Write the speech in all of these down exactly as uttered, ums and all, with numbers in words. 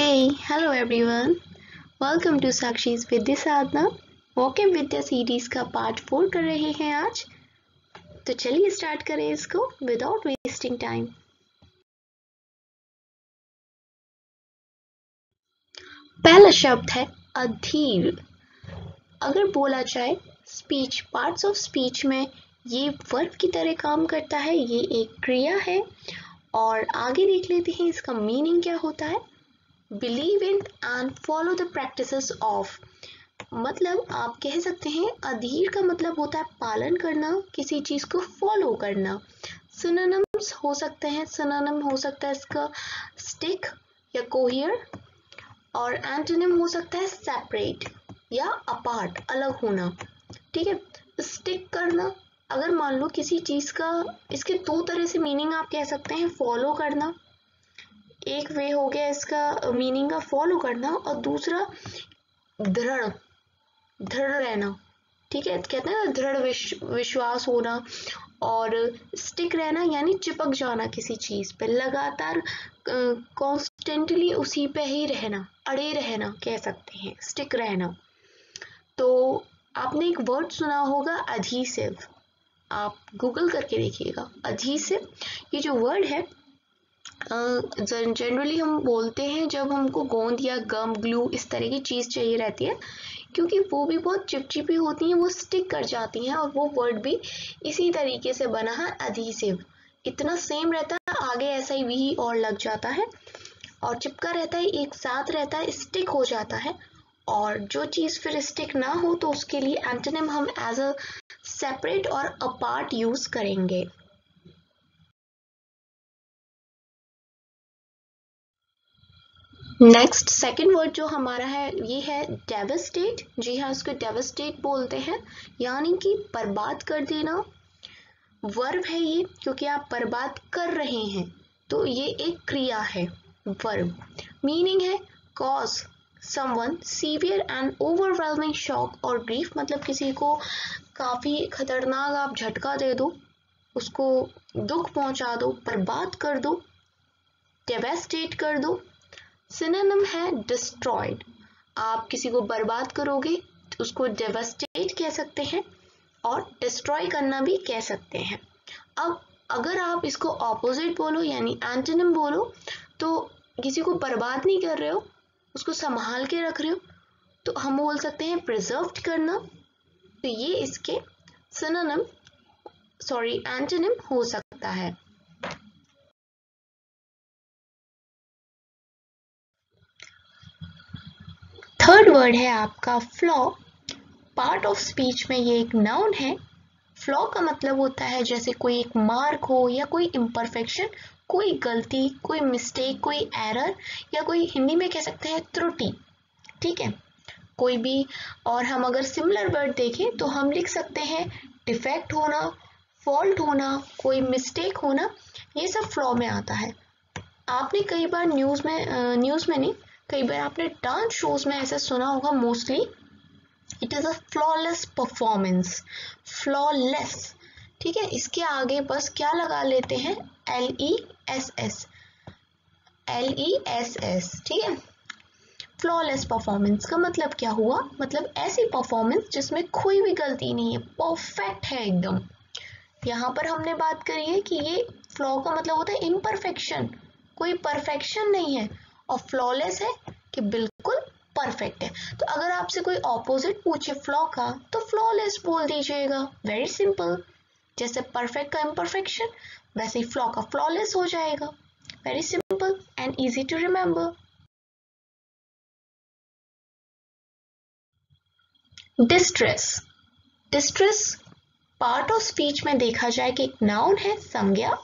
Hey, hello everyone. Welcome to Sakshi's Vidya Sadhana. Okay Vidya series का part four कर रहे हैं आज. तो चलिए स्टार्ट करें इसको विदाउट वेस्टिंग टाइम. पहला शब्द है अधीर. अगर बोला जाए स्पीच, पार्ट्स ऑफ स्पीच में ये वर्ब की तरह काम करता है. ये एक क्रिया है और आगे देख लेते हैं इसका मीनिंग क्या होता है. Believe in and follow the practices of, मतलब आप कह सकते हैं अधीर का मतलब होता है पालन करना, किसी चीज को फॉलो करना. सिनोनिम्स हो सकते हैं, सिनोनिम हो सकता है इसका स्टिक या कोहियर, और एंटोनिम हो सकता है सेपरेट या अपार्ट, अलग होना. ठीक है, स्टिक करना, अगर मान लो किसी चीज का, इसके दो तरह से मीनिंग आप कह सकते हैं. फॉलो करना एक वे हो गया इसका मीनिंग का, फॉलो करना, और दूसरा दृढ़ दृढ़ रहना. ठीक है, कहते हैं दृढ़ विश, विश्वास होना, और स्टिक रहना यानी चिपक जाना किसी चीज पे, लगातार कॉन्स्टेंटली उसी पे ही रहना, अड़े रहना कह सकते हैं, स्टिक रहना. तो आपने एक वर्ड सुना होगा एडहेसिव, आप गूगल करके देखिएगा एडहेसिव. ये जो वर्ड है जनरली uh, हम बोलते हैं जब हमको गोंद या गम, ग्लू, इस तरह की चीज़ चाहिए रहती है, क्योंकि वो भी बहुत चिपचिपी होती हैं, वो स्टिक कर जाती हैं. और वो वर्ड भी इसी तरीके से बना है एडहेसिव, इतना सेम रहता है, आगे ऐसा ही वी और लग जाता है, और चिपका रहता है, एक साथ रहता है, स्टिक हो जाता है. और जो चीज़ फिर स्टिक ना हो तो उसके लिए एंटोनिम हम एज अ सेपरेट और अपार्ट यूज़ करेंगे. नेक्स्ट सेकंड वर्ड जो हमारा है ये है डेवस्टेट. जी हाँ, इसको डेवस्टेट बोलते हैं, यानी कि बर्बाद कर देना. वर्ब है ये, क्योंकि आप बर्बाद कर रहे हैं तो ये एक क्रिया है वर्ब. मीनिंग है cause someone severe and overwhelming shock और ग्रीफ, मतलब किसी को काफ़ी खतरनाक आप झटका दे दो, उसको दुख पहुंचा दो, बर्बाद कर दो, डेवस्टेट कर दो. सिनोनिम है डिस्ट्रॉयड. आप किसी को बर्बाद करोगे तो उसको डेवस्टेट कह सकते हैं और डिस्ट्रॉय करना भी कह सकते हैं. अब अगर आप इसको ऑपोजिट बोलो यानी एंटोनिम बोलो, तो किसी को बर्बाद नहीं कर रहे हो, उसको संभाल के रख रहे हो, तो हम बोल सकते हैं प्रिजर्व्ड करना. तो ये इसके सिनोनिम सॉरी एंटोनिम हो सकता है. थर्ड वर्ड है आपका फ्लॉ. पार्ट ऑफ स्पीच में ये एक नाउन है. फ्लॉ का मतलब होता है जैसे कोई एक मार्क हो या कोई इम्परफेक्शन, कोई गलती, कोई मिस्टेक, कोई एरर, या कोई हिंदी में कह सकते हैं त्रुटि. ठीक है, कोई भी. और हम अगर सिमिलर वर्ड देखें तो हम लिख सकते हैं डिफेक्ट होना, फॉल्ट होना, कोई मिस्टेक होना, ये सब फ्लॉ में आता है. आपने कई बार न्यूज़ में न्यूज़ में नहीं कई बार आपने डांस शोज में ऐसा सुना होगा mostly, it is a flawless performance, flawless. ठीक है, इसके आगे बस क्या लगा लेते हैं L E S S, L E S S. ठीक है, फ्लॉलेस परफॉर्मेंस का मतलब क्या हुआ, मतलब ऐसी परफॉर्मेंस जिसमें कोई भी गलती नहीं है, परफेक्ट है एकदम. यहाँ पर हमने बात करी है कि ये फ्लॉ का मतलब होता है इम्परफेक्शन, कोई परफेक्शन नहीं है, और फ्लॉलेस है कि बिल्कुल परफेक्ट है. तो अगर आपसे कोई ऑपोजिट पूछे फ्लॉ का तो फ्लॉलेस बोल दीजिएगा, वेरी सिंपल. जैसे परफेक्ट का इम्परफेक्शन, वैसे ही फ्लॉ का फ्लॉलेस हो जाएगा. Very simple and easy to remember. Distress. Distress part of speech में देखा जाए कि एक नाउन है संज्ञा.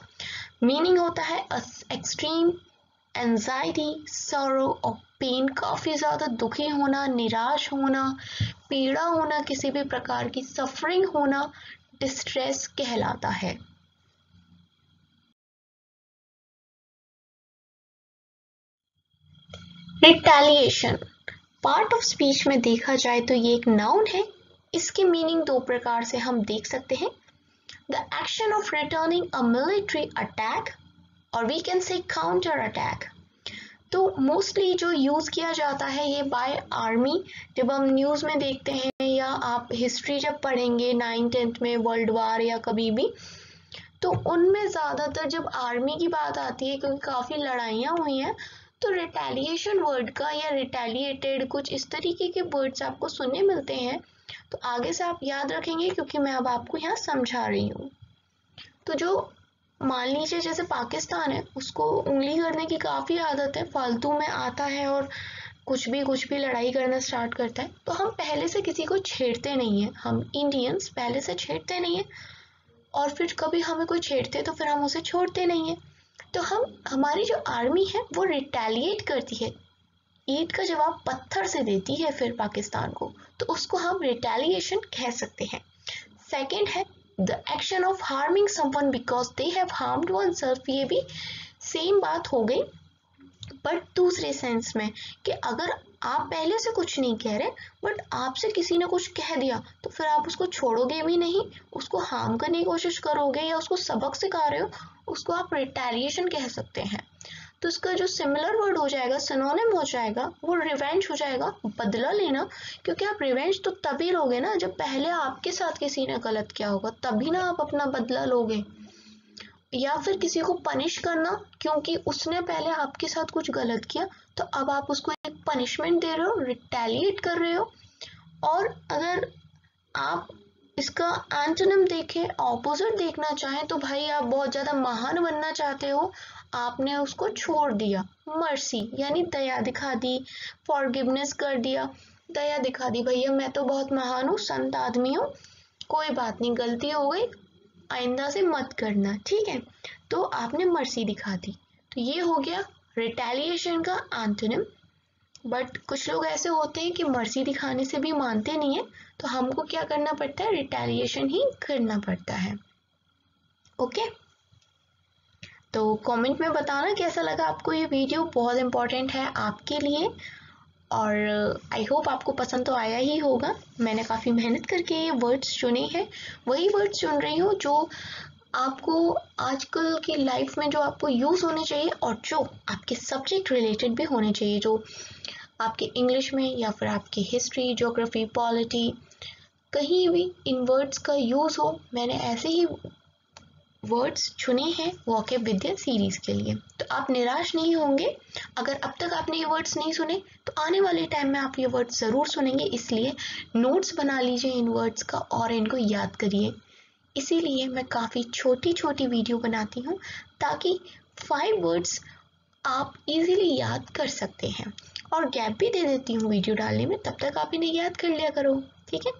मीनिंग होता है एक्सट्रीम एंजाइटी, सॉरो और पेन, काफ़ी ज़्यादा दुखी होना, निराश होना, पीड़ा होना, किसी भी प्रकार की सफरिंग होना डिस्ट्रेस कहलाता है. रिटेलिएशन पार्ट ऑफ स्पीच में देखा जाए तो ये एक नाउन है. इसकी मीनिंग दो प्रकार से हम देख सकते हैं, the action of returning a military attack, और we can say counter attack. तो मोस्टली जो यूज़ किया जाता है ये बाय आर्मी। जब हम न्यूज़ में देखते हैं या आप हिस्ट्री जब पढ़ेंगे नाइन्थ टेंथ में, वर्ल्ड वार या कभी भी, तो उनमें ज़्यादातर जब आर्मी की बात आती है, क्योंकि काफ़ी लड़ाइयाँ हुई हैं, तो रिटेलिएशन वर्ड का या रिटेलिएटेड कुछ इस तरीके के वर्ड्स आपको सुनने मिलते हैं। तो आगे से आप याद रखेंगे क्योंकि मैं अब आपको यहाँ समझा रही हूँ। तो जो मान लीजिए जैसे पाकिस्तान है, उसको उंगली करने की काफ़ी आदत है, फालतू में आता है और कुछ भी कुछ भी लड़ाई करना स्टार्ट करता है। तो हम पहले से किसी को छेड़ते नहीं हैं, हम इंडियंस पहले से छेड़ते नहीं हैं, और फिर कभी हमें कोई छेड़ते तो फिर हम उसे छोड़ते नहीं हैं। तो हम हमारी जो आर्मी है वो रिटेलिएट करती है, ईंट का जवाब पत्थर से देती है फिर पाकिस्तान को, तो उसको हम रिटेलिएशन कह सकते हैं। सेकेंड है the action of harming someone because they have harmed oneself. ये भी सेम बात हो गई, बट दूसरे सेंस में कि अगर आप पहले से कुछ नहीं कह रहे बट आपसे किसी ने कुछ कह दिया तो फिर आप उसको छोड़ोगे भी नहीं, उसको हार्म करने की कोशिश करोगे या उसको सबक सिखा रहे हो, उसको आप रिटेलिएशन कह सकते हैं। तो इसका जो सिमिलर वर्ड हो जाएगा, सिनोनिम हो जाएगा, वो रिवेंज हो जाएगा, बदला लेना। क्योंकि आप रिवेंज तो तभी लोगे ना जब पहले आपके साथ किसी ने गलत किया होगा, तभी ना आप अपना बदला लोगे। या फिर किसी को पनिश करना, क्योंकि उसने पहले आपके साथ कुछ गलत किया तो अब आप उसको एक पनिशमेंट दे रहे हो, रिटेलिएट कर रहे हो। और अगर आप इसका एंटोनिम देखें, ऑपोजिट देखना चाहें, तो भाई आप बहुत ज़्यादा महान बनना चाहते हो, आपने उसको छोड़ दिया, मर्सी यानी दया दिखा दी, फॉरगिवनेस कर दिया, दया दिखा दी, भैया मैं तो बहुत महान हूँ, संत आदमी हूँ, कोई बात नहीं, गलती हो गई, आइंदा से मत करना, ठीक है। तो आपने मर्सी दिखा दी। तो ये हो गया रिटेलिएशन का एंटोनिम। बट कुछ लोग ऐसे होते हैं कि मर्सी दिखाने से भी मानते नहीं है, तो हमको क्या करना पड़ता है, रिटेलिएशन ही करना पड़ता है। Okay okay? तो कमेंट में बताना कैसा लगा आपको, ये वीडियो बहुत इम्पॉर्टेंट है आपके लिए और आई होप आपको पसंद तो आया ही होगा। मैंने काफ़ी मेहनत करके ये वर्ड्स चुने हैं, वही वर्ड्स चुन रही हूँ जो आपको आजकल की लाइफ में जो आपको यूज़ होने चाहिए और जो आपके सब्जेक्ट रिलेटेड भी होने चाहिए, जो आपके इंग्लिश में या फिर आपकी हिस्ट्री, ज्योग्राफी, पॉलिटी, कहीं भी इन वर्ड्स का यूज़ हो। मैंने ऐसे ही वर्ड्स चुने हैं वाक्य विद्या सीरीज़ के लिए, तो आप निराश नहीं होंगे। अगर अब तक आपने ये वर्ड्स नहीं सुने तो आने वाले टाइम में आप ये वर्ड्स ज़रूर सुनेंगे, इसलिए नोट्स बना लीजिए इन वर्ड्स का और इनको याद करिए। इसीलिए मैं काफ़ी छोटी छोटी वीडियो बनाती हूँ ताकि फाइव वर्ड्स आप इजीली याद कर सकते हैं, और गैप भी दे देती हूँ वीडियो डालने में, तब तक आप इन्हें याद कर लिया करो, ठीक है।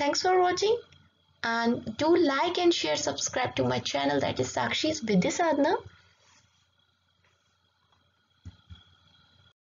Thanks for watching and do like and share, subscribe to my channel that is Sakshi's Vidya Sadhana.